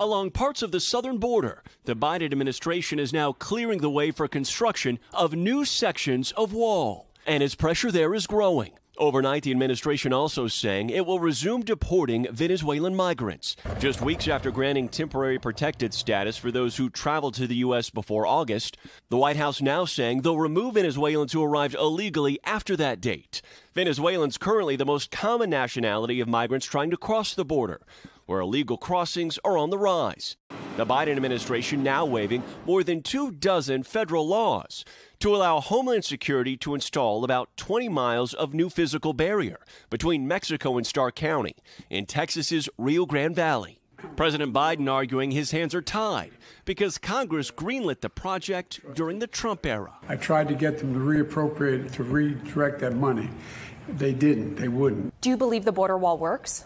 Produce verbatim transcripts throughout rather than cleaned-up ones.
along parts of the southern border, the Biden administration is now clearing the way for construction of new sections of wall. And as pressure there is growing, overnight, the administration also saying it will resume deporting Venezuelan migrants. Just weeks after granting temporary protected status for those who traveled to the U S before August, the White House now saying they'll remove Venezuelans who arrived illegally after that date. Venezuelans currently the most common nationality of migrants trying to cross the border, where illegal crossings are on the rise. The Biden administration now waiving more than two dozen federal laws to allow Homeland Security to install about twenty miles of new physical barrier between Mexico and Starr County in Texas's Rio Grande Valley. President Biden arguing his hands are tied because Congress greenlit the project during the Trump era. I tried to get them to reappropriate, to redirect that money. They didn't. They wouldn't. Do you believe the border wall works?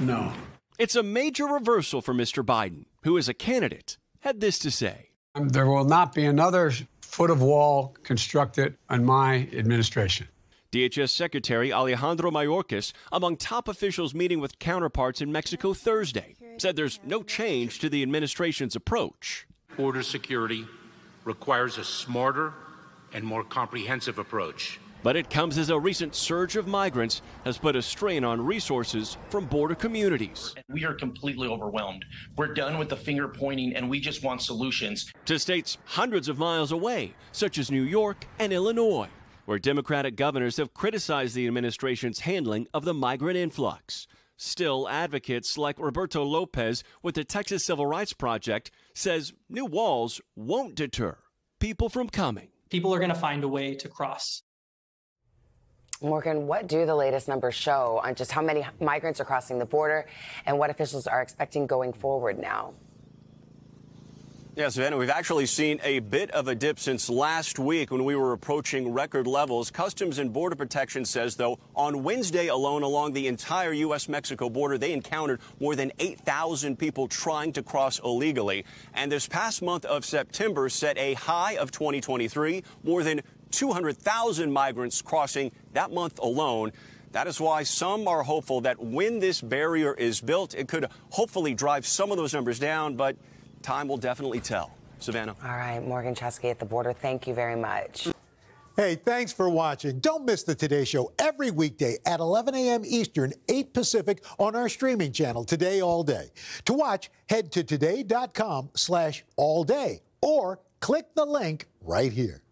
No. It's a major reversal for Mister Biden, who as a candidate had this to say. There will not be another foot of wall constructed on my administration. D H S Secretary Alejandro Mayorkas, among top officials meeting with counterparts in Mexico Thursday, said there's no change to the administration's approach. Border security requires a smarter and more comprehensive approach. But it comes as a recent surge of migrants has put a strain on resources from border communities. We are completely overwhelmed. We're done with the finger pointing and we just want solutions. To states hundreds of miles away, such as New York and Illinois, where Democratic governors have criticized the administration's handling of the migrant influx. Still, advocates like Roberto Lopez with the Texas Civil Rights Project says new walls won't deter people from coming. People are going to find a way to cross. Morgan, what do the latest numbers show on just how many migrants are crossing the border and what officials are expecting going forward now? Yes, Savannah, we've actually seen a bit of a dip since last week when we were approaching record levels. Customs and Border Protection says, though, on Wednesday alone along the entire U S Mexico border, they encountered more than eight thousand people trying to cross illegally. And this past month of September set a high of twenty twenty-three, more than two hundred thousand migrants crossing that month alone. That is why some are hopeful that when this barrier is built, it could hopefully drive some of those numbers down, but time will definitely tell. Savannah. All right, Morgan Chesky at the border, thank you very much. Hey, thanks for watching. Don't miss the Today Show every weekday at eleven a m Eastern, eight Pacific on our streaming channel, Today All Day. To watch, head to today dot com slash all day or click the link right here.